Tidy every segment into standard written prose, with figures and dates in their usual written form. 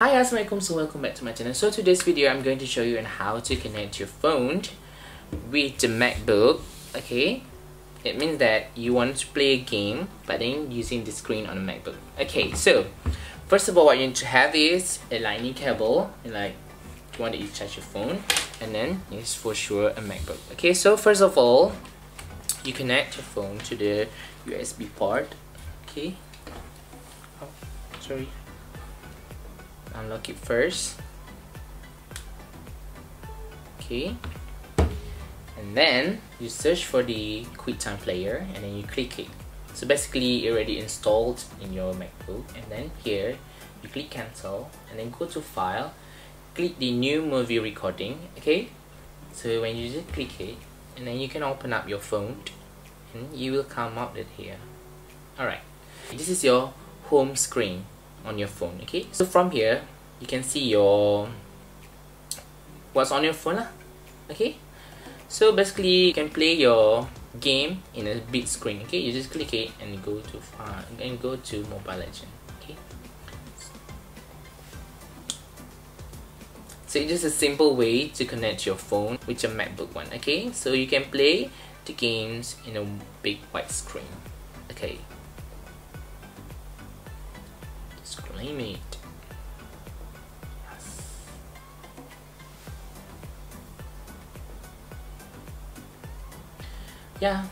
Hi, Assalamualaikum, so welcome back to my channel. So today's video I'm going to show you on how to connect your phone with the MacBook. Okay, it means that you want to play a game but then using the screen on the MacBook. Okay, so first of all what you need to have is a lightning cable, like the one that you charge your phone, and then it's for sure a MacBook. Okay, so first of all you connect your phone to the USB port. Okay, oh sorry, unlock it first. Okay, and then you search for the QuickTime Player and then you click it. So basically it already installed in your MacBook, and then here you click cancel and then go to file, click the new movie recording. Okay, so when you just click it and then you can open up your phone and you will come up with here. Alright, this is your home screen on your phone. Okay, so from here you can see your what's on your phone lah. Okay, so basically you can play your game in a big screen. Okay, you just click it and go to file and go to Mobile Legends. Okay, so it's just a simple way to connect your phone with your MacBook one. Okay, so you can play the games in a big white screen. Okay, claim it. Yes. Yeah.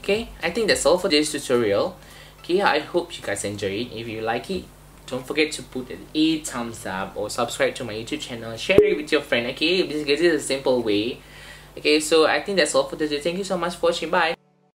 Okay, I think that's all for this tutorial. Okay, I hope you guys enjoyed it. If you like it, don't forget to put an 8 thumbs up or subscribe to my YouTube channel. Share it with your friend. Okay, this is a simple way. Okay, so I think that's all for today. Thank you so much for watching. Bye.